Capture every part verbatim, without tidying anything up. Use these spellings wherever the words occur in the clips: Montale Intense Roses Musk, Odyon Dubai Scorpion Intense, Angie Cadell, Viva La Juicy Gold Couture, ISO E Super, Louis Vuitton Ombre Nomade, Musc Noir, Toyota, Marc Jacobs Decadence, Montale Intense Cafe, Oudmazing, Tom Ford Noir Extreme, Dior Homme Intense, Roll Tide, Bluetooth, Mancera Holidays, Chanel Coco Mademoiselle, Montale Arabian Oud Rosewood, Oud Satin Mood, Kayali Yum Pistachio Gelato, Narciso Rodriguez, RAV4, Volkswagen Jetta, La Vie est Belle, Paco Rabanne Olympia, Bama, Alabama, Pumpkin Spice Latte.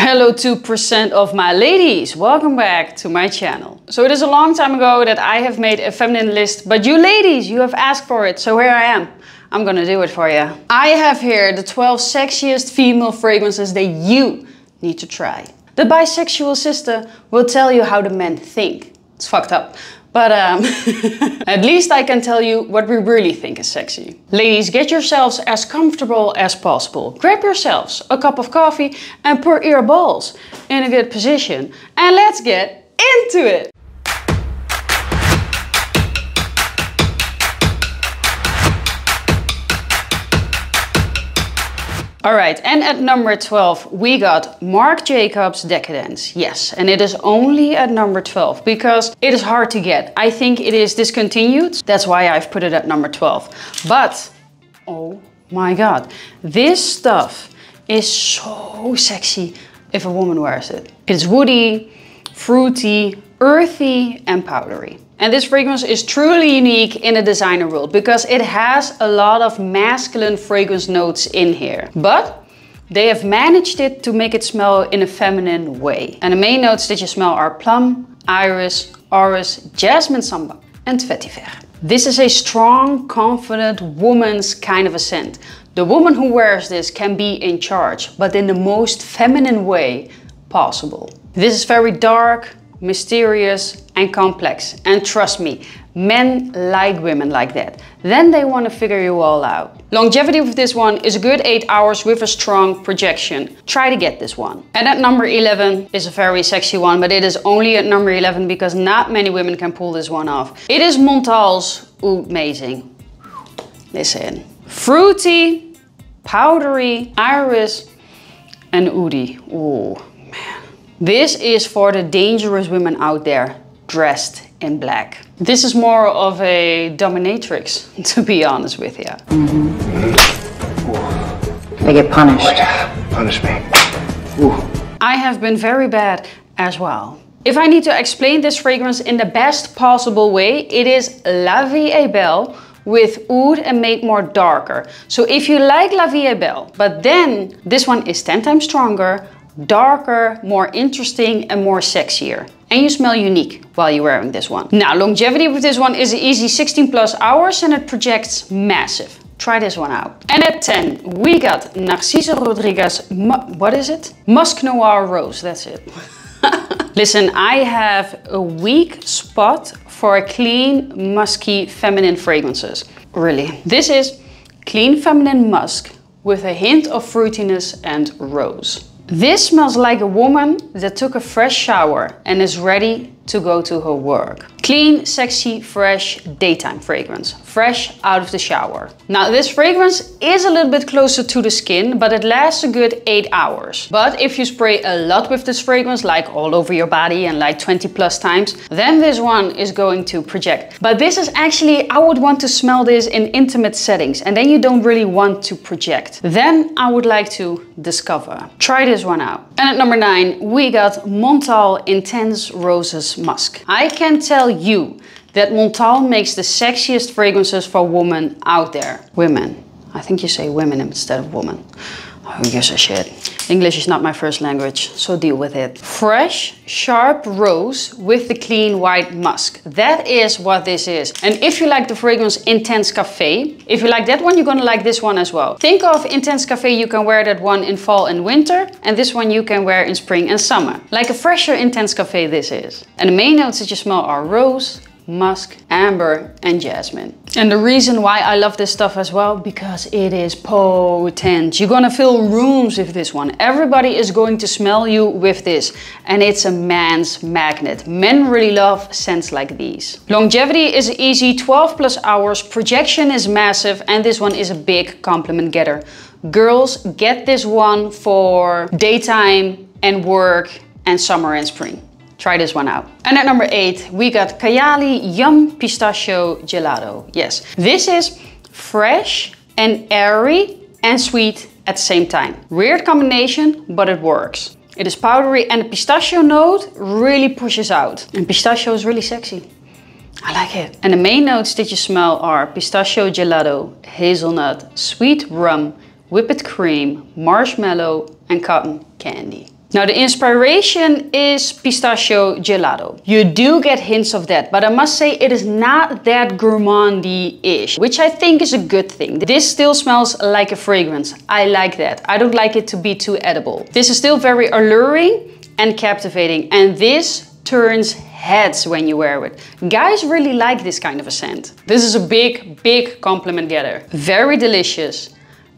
Hello two percent of my ladies, welcome back to my channel. So it is a long time ago that I have made a feminine list, but you ladies, you have asked for it, so here I am. I'm gonna do it for you. I have here the twelve sexiest female fragrances that you need to try. The bisexual sister will tell you how the men think. It's fucked up. But um, at least I can tell you what we really think is sexy. Ladies, get yourselves as comfortable as possible. Grab yourselves a cup of coffee and put your balls in a good position. And let's get into it. All right, and at number twelve, we got Marc Jacobs Decadence. Yes, and it is only at number twelve because it is hard to get. I think it is discontinued. That's why I've put it at number twelve. But, oh my God, this stuff is so sexy if a woman wears it. It's woody, fruity, earthy, and powdery. And this fragrance is truly unique in the designer world because it has a lot of masculine fragrance notes in here. But they have managed it to make it smell in a feminine way. And the main notes that you smell are plum, iris, orris, jasmine samba, and vetiver. This is a strong, confident woman's kind of a scent. The woman who wears this can be in charge, but in the most feminine way possible. This is very dark, mysterious and complex, and trust me, men like women like that. Then they want to figure you all out. Longevity with this one is a good eight hours with a strong projection. Try to get this one. And at number eleven is a very sexy one, but it is only at number eleven because not many women can pull this one off. It is Montale's Oudmazing. Listen, fruity, powdery, iris, and oudy. Ooh, man. This is for the dangerous women out there dressed in black. This is more of a dominatrix, to be honest with you. Mm-hmm. They get punished. Oh my God. Punish me. Ooh. I have been very bad as well. If I need to explain this fragrance in the best possible way, it is La Vie est Belle with oud and made more darker. So if you like La Vie est Belle, but then this one is ten times stronger, darker, more interesting and more sexier. And you smell unique while you're wearing this one. Now, longevity with this one is an easy sixteen plus hours and it projects massive. Try this one out. And at ten, we got Narciso Rodriguez, what is it? Musk Noir Rose, that's it. Listen, I have a weak spot for clean, musky, feminine fragrances. Really. This is clean feminine musk with a hint of fruitiness and rose. This smells like a woman that took a fresh shower and is ready to go to her work. Clean, sexy, fresh daytime fragrance. Fresh out of the shower. Now this fragrance is a little bit closer to the skin, but it lasts a good eight hours. But if you spray a lot with this fragrance, like all over your body and like twenty plus times, then this one is going to project. But this is actually, I would want to smell this in intimate settings, and then you don't really want to project. Then I would like to discover. Try this one out. And at number nine, we got Montale Intense Roses Musk. I can tell you that Montale makes the sexiest fragrances for women out there. Women. I think you say women instead of woman. Who gives a shit? English is not my first language, so deal with it. Fresh, sharp rose with the clean white musk. That is what this is. And if you like the fragrance Intense Cafe, if you like that one, you're gonna like this one as well. Think of Intense Cafe, you can wear that one in fall and winter, and this one you can wear in spring and summer. Like a fresher Intense Cafe this is. And the main notes that you smell are rose, musk, amber, and jasmine. And the reason why I love this stuff as well, because it is potent. You're gonna fill rooms with this one. Everybody is going to smell you with this. And it's a man's magnet. Men really love scents like these. Longevity is easy, twelve plus hours, projection is massive, and this one is a big compliment getter. Girls, get this one for daytime and work and summer and spring. Try this one out. And at number eight, we got Kayali Yum Pistachio Gelato. Yes, this is fresh and airy and sweet at the same time. Weird combination, but it works. It is powdery and the pistachio note really pushes out. And pistachio is really sexy. I like it. And the main notes that you smell are pistachio gelato, hazelnut, sweet rum, whipped cream, marshmallow, and cotton candy. Now the inspiration is pistachio gelato. You do get hints of that, but I must say it is not that gourmandy-ish, which I think is a good thing. This still smells like a fragrance. I like that. I don't like it to be too edible. This is still very alluring and captivating, and this turns heads when you wear it. Guys really like this kind of a scent. This is a big, big compliment getter. Very delicious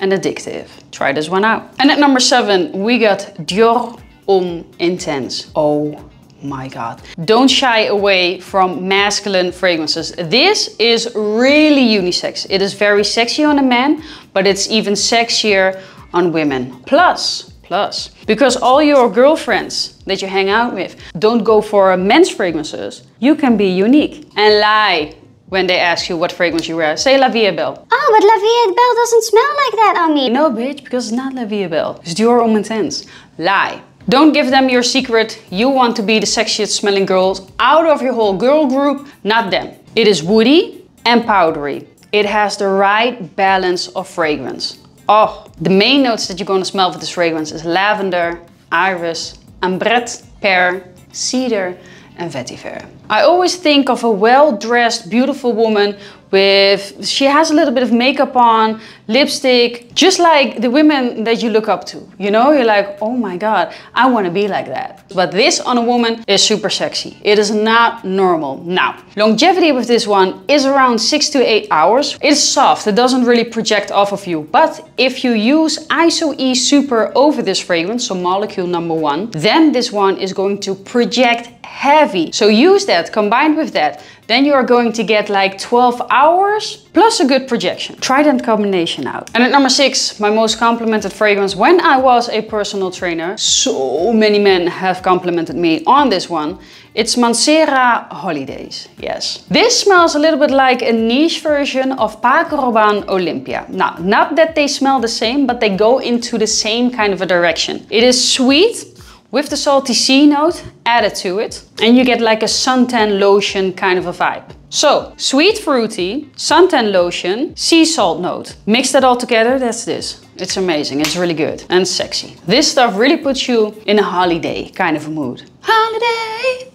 and addictive. Try this one out. And at number seven, we got Dior Homme Intense. Oh my God. Don't shy away from masculine fragrances. This is really unisex. It is very sexy on a man, but it's even sexier on women. Plus, plus, because all your girlfriends that you hang out with don't go for men's fragrances, you can be unique and lie when they ask you what fragrance you wear. Say La Vie est Belle. Oh, but La Vie est Belle doesn't smell like that on me. No, bitch, because it's not La Vie est Belle. It's Dior Homme Intense. Lie. Don't give them your secret. You want to be the sexiest smelling girls out of your whole girl group, not them. It is woody and powdery. It has the right balance of fragrance. Oh, the main notes that you're gonna smell with this fragrance is lavender, iris, ambrette, pear, cedar, and vetiver. I always think of a well-dressed, beautiful woman with, she has a little bit of makeup on, lipstick, just like the women that you look up to. You know, you're like, oh my God, I want to be like that. But this on a woman is super sexy. It is not normal. Now, longevity with this one is around six to eight hours. It's soft. It doesn't really project off of you. But if you use I S O E Super over this fragrance, so molecule number one, then this one is going to project heavy. So use that combined with that. Then you are going to get like twelve hours plus a good projection. Try that combination out. And at number six, my most complimented fragrance when I was a personal trainer, so many men have complimented me on this one. It's Mancera Holidays, yes. This smells a little bit like a niche version of Paco Rabanne Olympia. Now, not that they smell the same, but they go into the same kind of a direction. It is sweet, with the salty sea note added to it, and you get like a suntan lotion kind of a vibe. So, sweet fruity, suntan lotion, sea salt note. Mix that all together, that's this. It's amazing, it's really good and sexy. This stuff really puts you in a holiday kind of a mood. Holiday!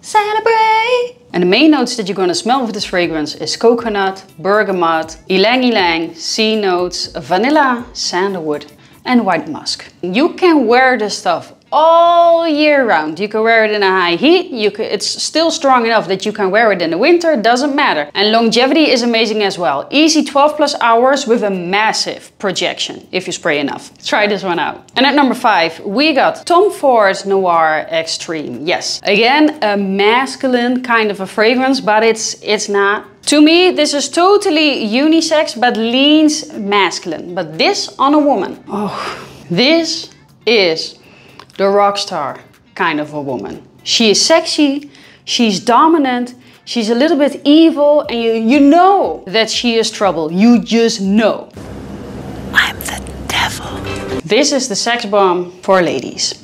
Celebrate! And the main notes that you're gonna smell with this fragrance is coconut, bergamot, ylang-ylang, sea notes, vanilla, sandalwood, and white musk. You can wear this stuff all year round. You can wear it in a high heat. You can, it's still strong enough that you can wear it in the winter, it doesn't matter. And longevity is amazing as well. Easy twelve plus hours with a massive projection if you spray enough. Try this one out. And at number five, we got Tom Ford Noir Extreme. Yes, again, a masculine kind of a fragrance, but it's it's not. To me, this is totally unisex, but leans masculine. But this on a woman. Oh, this is the rock star kind of a woman. She is sexy, she's dominant, she's a little bit evil, and you, you know that she is trouble. You just know. I'm the devil. This is the sex bomb for ladies.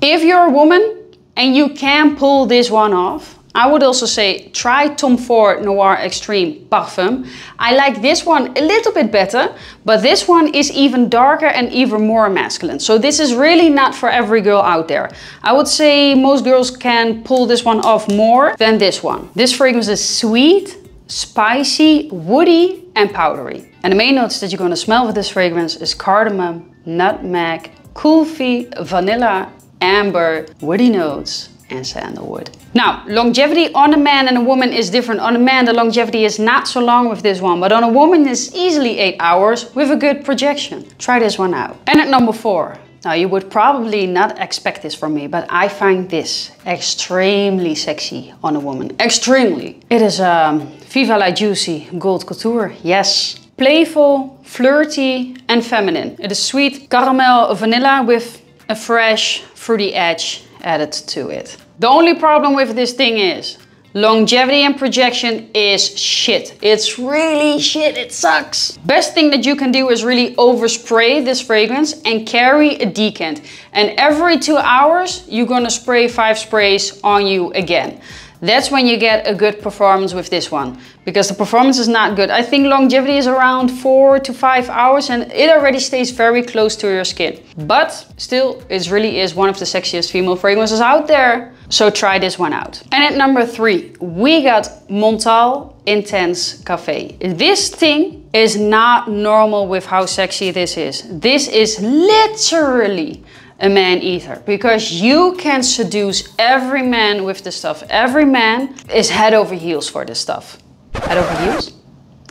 If you're a woman, and you can pull this one off, I would also say try Tom Ford Noir Extreme Parfum. I like this one a little bit better, but this one is even darker and even more masculine. So this is really not for every girl out there. I would say most girls can pull this one off more than this one. This fragrance is sweet, spicy, woody, and powdery. And the main notes that you're going to smell with this fragrance is cardamom, nutmeg, kulfi, vanilla, amber, woody notes, and sandalwood. Now, longevity on a man and a woman is different. On a man, the longevity is not so long with this one, but on a woman it's easily eight hours with a good projection. Try this one out. And at number four, now you would probably not expect this from me, but I find this extremely sexy on a woman. Extremely. It is um, Viva La Juicy Gold Couture, yes. Playful, flirty, and feminine. It is sweet caramel vanilla with a fresh fruity edge added to it. The only problem with this thing is longevity and projection is shit. It's really shit, it sucks. Best thing that you can do is really overspray this fragrance and carry a decant. And every two hours, you're gonna spray five sprays on you again. That's when you get a good performance with this one, because the performance is not good. I think longevity is around four to five hours and it already stays very close to your skin. But still, it really is one of the sexiest female fragrances out there. So try this one out. And at number three, we got Montale Intense Cafe. This thing is not normal with how sexy this is. This is literally a man eater, because you can seduce every man with this stuff. Every man is head over heels for this stuff. Head over heels?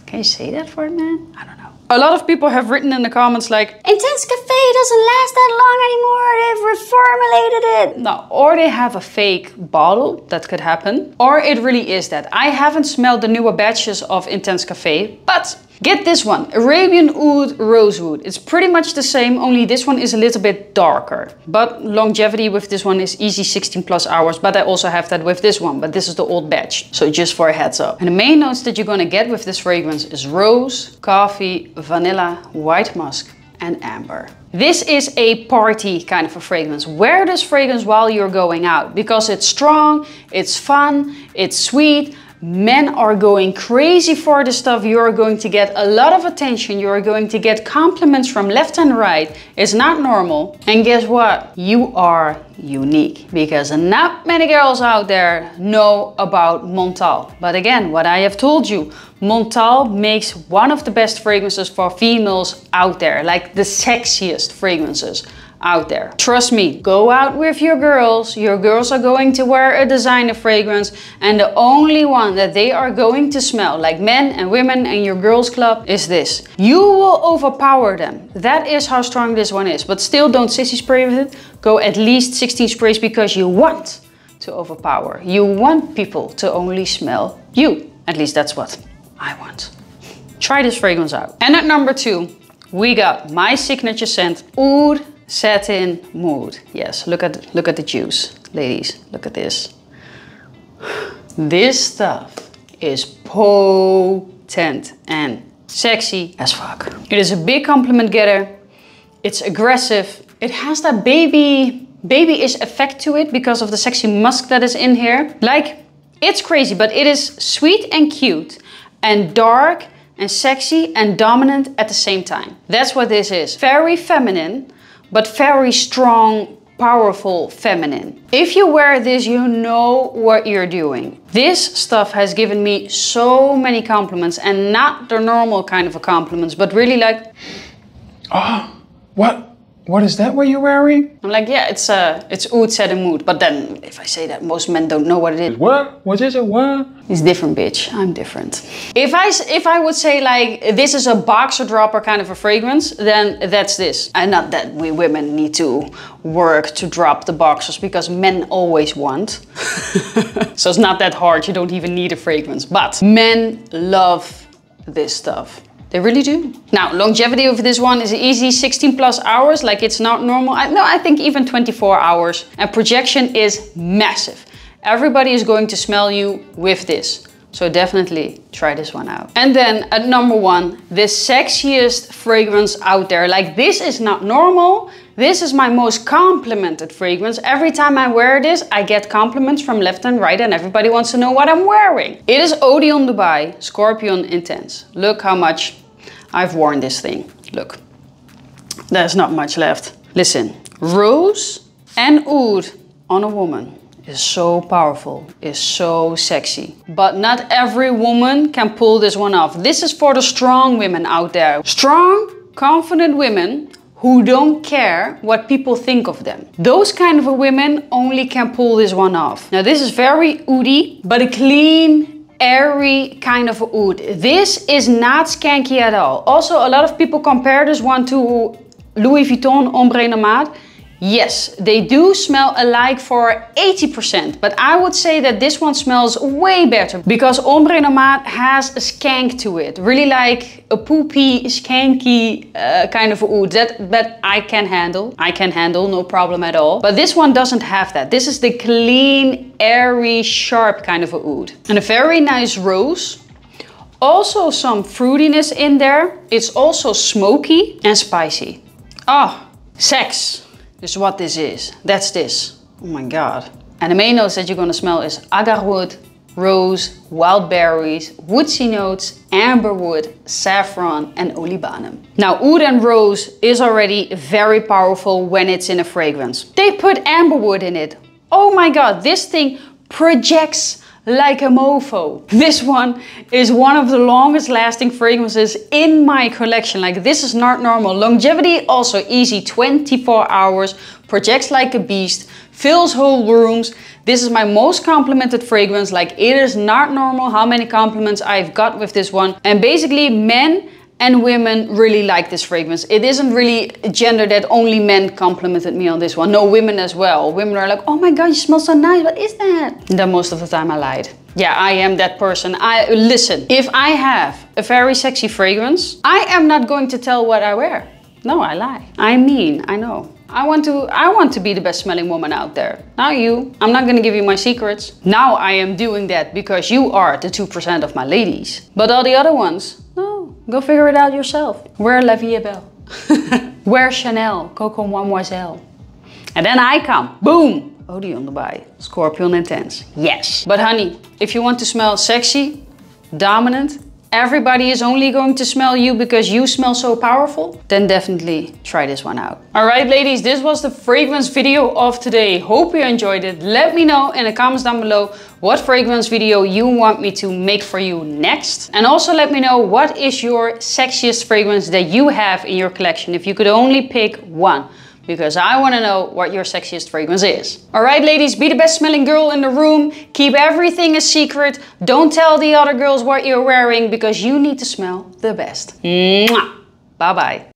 Can you say that for a man? I don't know. A lot of people have written in the comments like, Intense Cafe doesn't last that long anymore, they've reformulated it. No, or they have a fake bottle, that could happen. Or it really is that. I haven't smelled the newer batches of Intense Cafe, but get this one, Arabian Oud Rosewood. It's pretty much the same, only this one is a little bit darker. But longevity with this one is easy sixteen plus hours, but I also have that with this one, but this is the old batch. So just for a heads up. And the main notes that you're gonna get with this fragrance is rose, coffee, vanilla, white musk, and amber. This is a party kind of a fragrance. Wear this fragrance while you're going out, because it's strong, it's fun, it's sweet. Men are going crazy for this stuff. You're going to get a lot of attention. You're going to get compliments from left and right. It's not normal. And guess what? You are unique, because not many girls out there know about Montale. But again, what I have told you, Montale makes one of the best fragrances for females out there, like the sexiest fragrances out there. Trust me, go out with your girls. Your girls are going to wear a designer fragrance, and the only one that they are going to smell, like men and women and your girls club, is this. You will overpower them. That is how strong this one is. But still, don't sissy spray with it. Go at least sixteen sprays, because you want to overpower. You want people to only smell you. At least that's what I want. Try this fragrance out. And at number two, we got my signature scent, Oud Satin Mood. Yes, look at look at the juice, ladies. Look at this. This stuff is potent and sexy as fuck. It is a big compliment getter. It's aggressive. It has that baby babyish effect to it because of the sexy musk that is in here. Like, it's crazy, but it is sweet and cute and dark and sexy and dominant at the same time. That's what this is. Very feminine, but very strong, powerful feminine. If you wear this, you know what you're doing. This stuff has given me so many compliments, and not the normal kind of a compliments, but really like, oh, what? What is that what you're wearing? I'm like, yeah, it's uh, it's Oud Satin Mood. But then if I say that, most men don't know what it is. What? What is it? What? It's different, bitch. I'm different. If I, if I would say like, this is a boxer dropper kind of a fragrance, then that's this. And not that we women need to work to drop the boxers, because men always want. So it's not that hard. You don't even need a fragrance. But men love this stuff. They really do. Now, longevity of this one is easy sixteen plus hours, like it's not normal. I, no, I think even twenty-four hours. And projection is massive. Everybody is going to smell you with this. So definitely try this one out. And then at number one, the sexiest fragrance out there. Like, this is not normal. This is my most complimented fragrance. Every time I wear this, I get compliments from left and right, and everybody wants to know what I'm wearing. It is Odyon Dubai Scorpion Intense. Look how much I've worn this thing. Look, there's not much left. Listen, rose and oud on a woman is so powerful, is so sexy. But not every woman can pull this one off. This is for the strong women out there. Strong, confident women who don't care what people think of them. Those kind of women only can pull this one off. Now, this is very oudy, but a clean, airy kind of oud. This is not skanky at all. Also, a lot of people compare this one to Louis Vuitton Ombre Nomade. Yes, they do smell alike for eighty percent, but I would say that this one smells way better, because Ombre Nomade has a skank to it. Really like a poopy, skanky uh, kind of oud that, that I can handle. I can handle, no problem at all. But this one doesn't have that. This is the clean, airy, sharp kind of a oud. And a very nice rose. Also some fruitiness in there. It's also smoky and spicy. Ah, oh, sex. This is what this is. That's this. Oh my God. And the main notes that you're going to smell is agarwood, rose, wild berries, woodsy notes, amberwood, saffron and olibanum. Now oud and rose is already very powerful when it's in a fragrance. They put amberwood in it. Oh my god, this thing projects like a mofo. This one is one of the longest lasting fragrances in my collection. Like, this is not normal. Longevity also easy, twenty-four hours, projects like a beast, fills whole rooms. This is my most complimented fragrance. Like, it is not normal how many compliments I've got with this one. And basically men and women really like this fragrance. It isn't really a gender that only men complimented me on this one. No, women as well. Women are like, oh my god, you smell so nice, what is that? Then most of the time I lied. Yeah, I am that person. I listen, if I have a very sexy fragrance, I am not going to tell what I wear. No, I lie. I mean, I know. I want to I want to be the best smelling woman out there. Not you. I'm not gonna give you my secrets. Now I am doing that because you are the two percent of my ladies. But all the other ones, no, go figure it out yourself. Wear La Vie est Belle. Wear Chanel Coco Mademoiselle. And then I come, boom! Odyon Dubai Scorpion Intense, yes. But honey, if you want to smell sexy, dominant, everybody is only going to smell you because you smell so powerful, then definitely try this one out. All right, ladies, this was the fragrance video of today. Hope you enjoyed it. Let me know in the comments down below what fragrance video you want me to make for you next. And also let me know what is your sexiest fragrance that you have in your collection, if you could only pick one, because I want to know what your sexiest fragrance is. All right, ladies, be the best smelling girl in the room. Keep everything a secret. Don't tell the other girls what you're wearing because you need to smell the best. Mwah! Bye-bye.